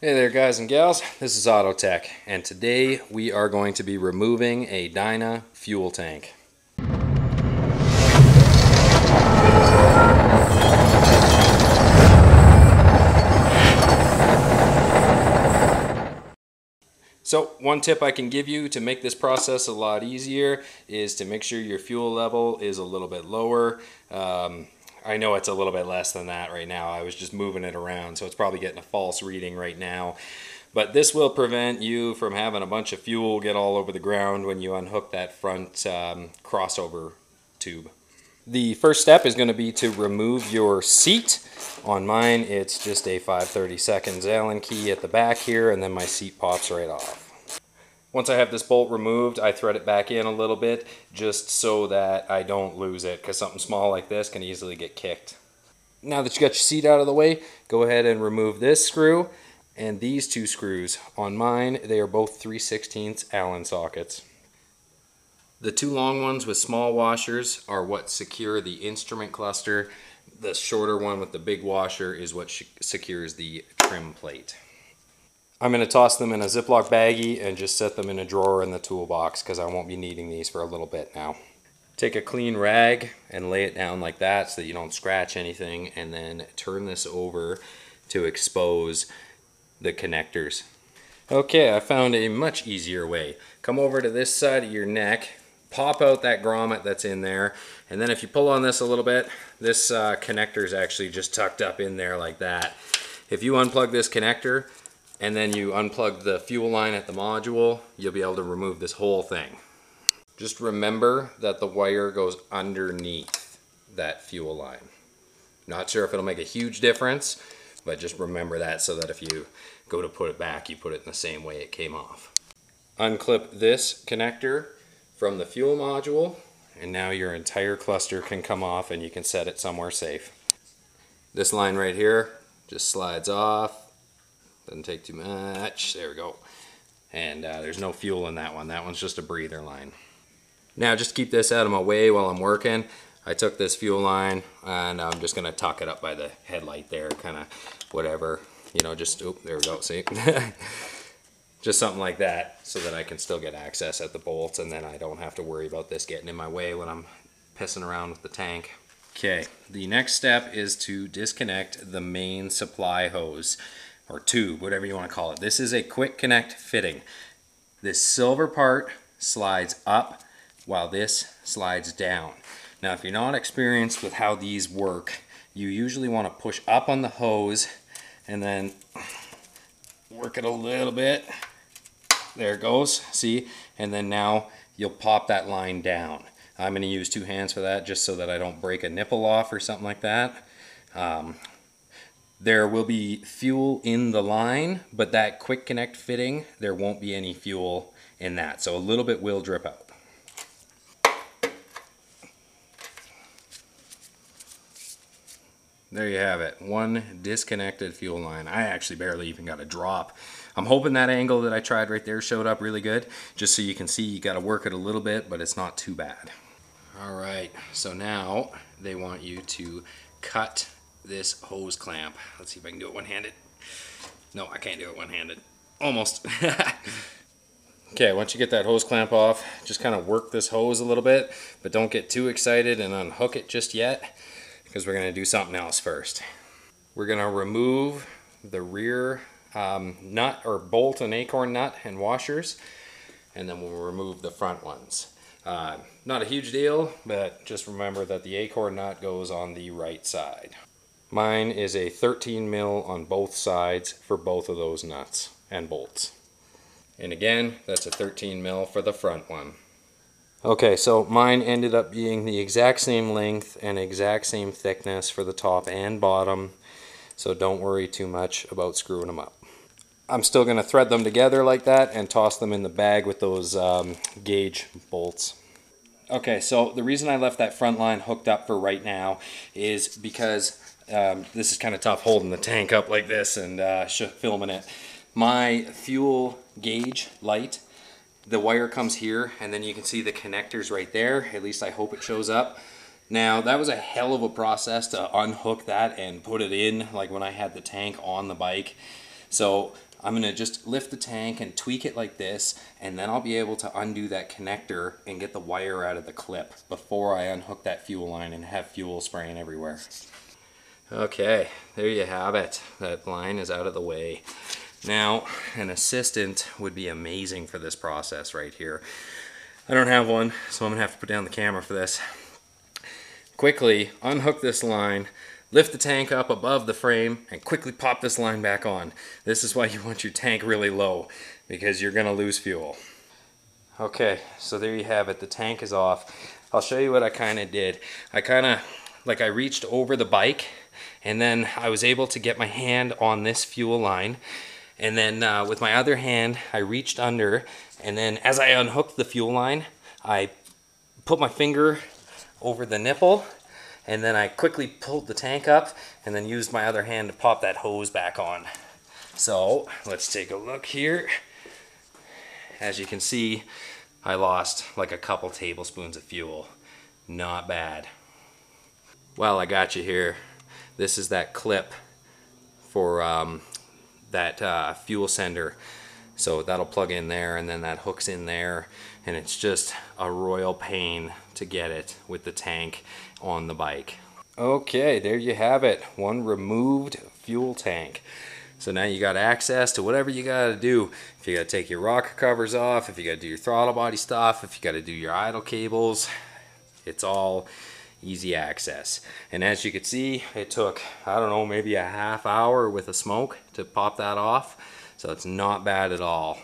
Hey there guys and gals, this is Auto Tech, and today we are going to be removing a Dyna fuel tank. So one tip I can give you to make this process a lot easier is to make sure your fuel level is a little bit lower. I know it's a little bit less than that right now. I was just moving it around, so it's probably getting a false reading right now. But this will prevent you from having a bunch of fuel get all over the ground when you unhook that front crossover tube. The first step is going to be to remove your seat. On mine, it's just a 5/32 Allen key at the back here, and then my seat pops right off. Once I have this bolt removed, I thread it back in a little bit just so that I don't lose it, because something small like this can easily get kicked. Now that you got your seat out of the way, go ahead and remove this screw and these two screws. On mine, they are both 3/16 Allen sockets. The two long ones with small washers are what secure the instrument cluster. The shorter one with the big washer is what secures the trim plate. I'm going to toss them in a Ziploc baggie and just set them in a drawer in the toolbox because I won't be needing these for a little bit now. Take a clean rag and lay it down like that so that you don't scratch anything, and then turn this over to expose the connectors. Okay, I found a much easier way. Come over to this side of your neck, pop out that grommet that's in there, and then if you pull on this a little bit, this connector is actually just tucked up in there like that. If you unplug this connector, and then you unplug the fuel line at the module, you'll be able to remove this whole thing. Just remember that the wire goes underneath that fuel line. Not sure if it'll make a huge difference, but just remember that so that if you go to put it back, you put it in the same way it came off. Unclip this connector from the fuel module, and now your entire cluster can come off and you can set it somewhere safe. This line right here just slides off. Doesn't take too much, there we go. And there's no fuel in that one. That one's just a breather line. Now just keep this out of my way while I'm working. I took this fuel line and I'm just gonna tuck it up by the headlight there, kinda whatever. You know, just, oh, there we go, see? Just something like that so that I can still get access at the bolts, and then I don't have to worry about this getting in my way when I'm pissing around with the tank. Okay, the next step is to disconnect the main supply hose, or tube, whatever you want to call it. This is a quick connect fitting. This silver part slides up while this slides down. Now, if you're not experienced with how these work, you usually want to push up on the hose and then work it a little bit. There it goes, see? And then now you'll pop that line down. I'm going to use two hands for that just so that I don't break a nipple off or something like that. There will be fuel in the line, but that quick connect fitting, there won't be any fuel in that. So a little bit will drip out. There you have it, one disconnected fuel line. I actually barely even got a drop. I'm hoping that angle that I tried right there showed up really good. Just so you can see, you gotta work it a little bit, but it's not too bad. All right, so now they want you to cut this hose clamp. Let's see if I can do it one-handed. No, I can't do it one-handed. Almost. Okay, once you get that hose clamp off, just kind of work this hose a little bit, but don't get too excited and unhook it just yet, because we're going to do something else first. We're going to remove the rear nut or bolt and acorn nut and washers, and then we'll remove the front ones. Not a huge deal, but just remember that the acorn nut goes on the right side. Mine is a 13 mil on both sides for both of those nuts and bolts. And again, that's a 13 mil for the front one. Okay, so mine ended up being the exact same length and exact same thickness for the top and bottom, so don't worry too much about screwing them up. I'm still going to thread them together like that and toss them in the bag with those gauge bolts. Okay, so the reason I left that front line hooked up for right now is because this is kind of tough holding the tank up like this and filming it. My fuel gauge light, the wire comes here, and then you can see the connectors right there. At least I hope it shows up. Now, that was a hell of a process to unhook that and put it in, like when I had the tank on the bike. So I'm gonna just lift the tank and tweak it like this, and then I'll be able to undo that connector and get the wire out of the clip before I unhook that fuel line and have fuel spraying everywhere. Okay, there you have it. That line is out of the way. Now, an assistant would be amazing for this process right here. I don't have one, so I'm gonna have to put down the camera for this. Quickly unhook this line, lift the tank up above the frame, and quickly pop this line back on. This is why you want your tank really low, because you're gonna lose fuel. Okay, so there you have it. The tank is off. I'll show you what I kinda did. I kinda, like, I reached over the bike, and then I was able to get my hand on this fuel line. And then with my other hand, I reached under, and then as I unhooked the fuel line, I put my finger over the nipple, and then I quickly pulled the tank up, and then used my other hand to pop that hose back on. So let's take a look here. As you can see, I lost like a couple tablespoons of fuel. Not bad. Well, I got you here. This is that clip for that fuel sender, so that'll plug in there, and then that hooks in there, and it's just a royal pain to get it with the tank on the bike. Okay, there you have it, one removed fuel tank. So now you got access to whatever you gotta do. If you gotta take your rocker covers off, if you gotta do your throttle body stuff, if you gotta do your idle cables, it's all easy access. And as you can see, it took, I don't know, maybe a half hour with a smoke to pop that off, so it's not bad at all.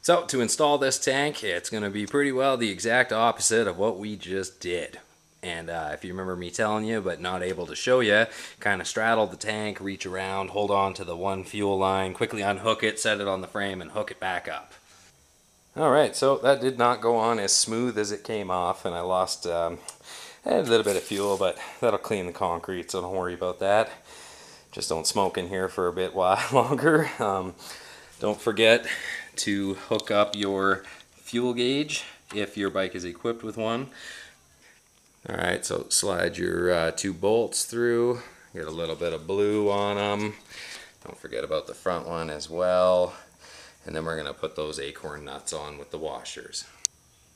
So to install this tank, it's gonna be pretty well the exact opposite of what we just did. And if you remember me telling you but not able to show you, kind of straddle the tank, reach around, hold on to the one fuel line, quickly unhook it, set it on the frame, and hook it back up. Alright, so that did not go on as smooth as it came off, and I lost a little bit of fuel, but that'll clean the concrete, so don't worry about that. Just don't smoke in here for a bit while longer. Don't forget to hook up your fuel gauge if your bike is equipped with one. All right, so slide your two bolts through. Get a little bit of blue on them. Don't forget about the front one as well. And then we're gonna put those acorn nuts on with the washers.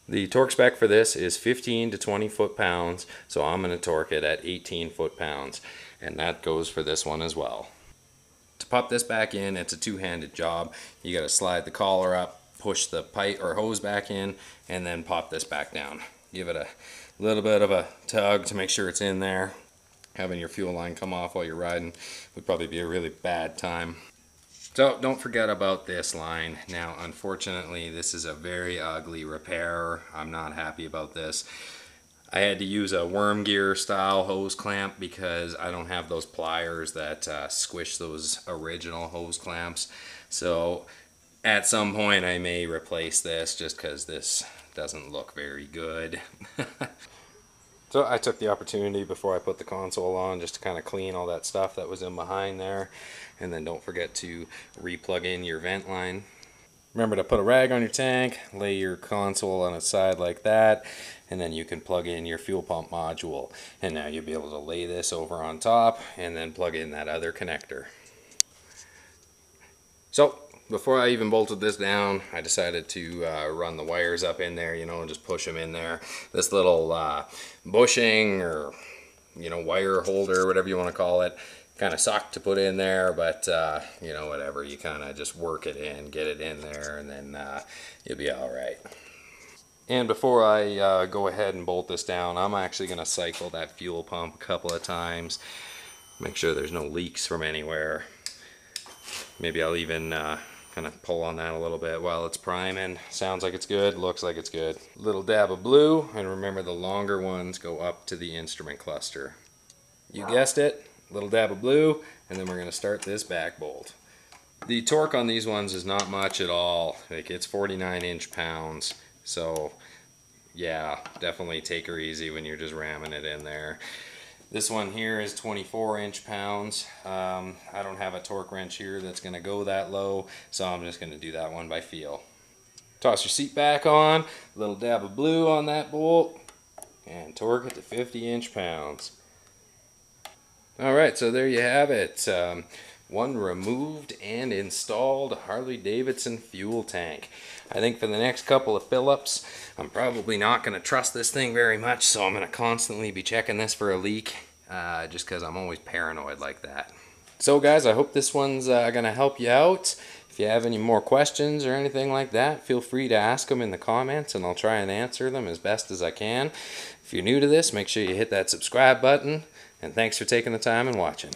The torque spec for this is 15 to 20 foot-pounds, so I'm going to torque it at 18 foot-pounds, and that goes for this one as well. To pop this back in, it's a two-handed job. You got to slide the collar up, push the pipe or hose back in, and then pop this back down. Give it a little bit of a tug to make sure it's in there. Having your fuel line come off while you're riding would probably be a really bad time. So don't forget about this line. Now, unfortunately, this is a very ugly repair. I'm not happy about this. I had to use a worm gear style hose clamp because I don't have those pliers that squish those original hose clamps. So at some point I may replace this just because this doesn't look very good. So I took the opportunity before I put the console on just to kind of clean all that stuff that was in behind there. And then don't forget to re-plug in your vent line. Remember to put a rag on your tank, lay your console on its side like that, and then you can plug in your fuel pump module. And now you'll be able to lay this over on top and then plug in that other connector. So before I even bolted this down, I decided to run the wires up in there, you know, and just push them in there. This little bushing or, you know, wire holder, whatever you want to call it, kind of sucked to put in there, but, you know, whatever. You kind of just work it in, get it in there, and then you'll be all right. And before I go ahead and bolt this down, I'm actually going to cycle that fuel pump a couple of times, make sure there's no leaks from anywhere. Maybe I'll even kind of pull on that a little bit while it's priming. Sounds like it's good, looks like it's good. Little dab of blue, and remember the longer ones go up to the instrument cluster. You guessed it, little dab of blue, and then we're gonna start this back bolt. The torque on these ones is not much at all. Like, it's 49 inch-pounds, so yeah, definitely take her easy when you're just ramming it in there. This one here is 24 inch-pounds. I don't have a torque wrench here that's going to go that low, so I'm just going to do that one by feel. Toss your seat back on, a little dab of blue on that bolt, and torque it to 50 inch-pounds. All right, so there you have it. One removed and installed Harley-Davidson fuel tank. I think for the next couple of fill-ups, I'm probably not going to trust this thing very much, so I'm going to constantly be checking this for a leak, just because I'm always paranoid like that. So guys, I hope this one's going to help you out. If you have any more questions or anything like that, feel free to ask them in the comments and I'll try and answer them as best as I can. If you're new to this, make sure you hit that subscribe button, and thanks for taking the time and watching.